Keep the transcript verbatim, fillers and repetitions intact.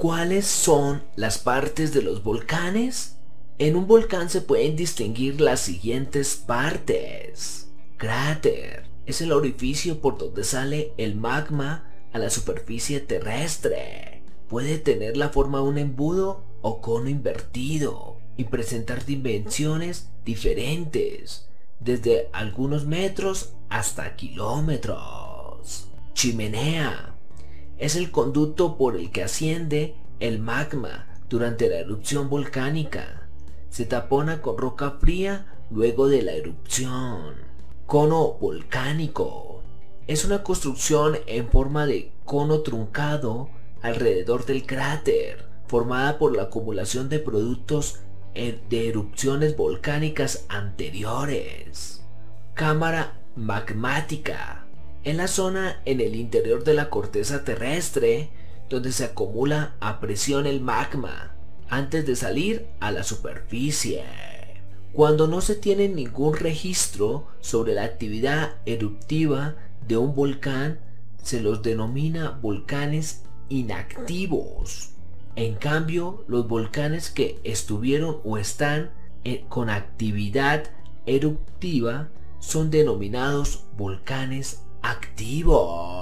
¿Cuáles son las partes de los volcanes? En un volcán se pueden distinguir las siguientes partes. Cráter. Es el orificio por donde sale el magma a la superficie terrestre. Puede tener la forma de un embudo o cono invertido y presentar dimensiones diferentes, desde algunos metros hasta kilómetros. Chimenea. Es el conducto por el que asciende el magma durante la erupción volcánica. Se tapona con roca fría luego de la erupción. Cono volcánico. Es una construcción en forma de cono truncado alrededor del cráter, formada por la acumulación de productos de erupciones volcánicas anteriores. Cámara magmática. En la zona en el interior de la corteza terrestre donde se acumula a presión el magma antes de salir a la superficie. Cuando no se tiene ningún registro sobre la actividad eruptiva de un volcán, se los denomina volcanes inactivos. En cambio, los volcanes que estuvieron o están con actividad eruptiva son denominados volcanes activos.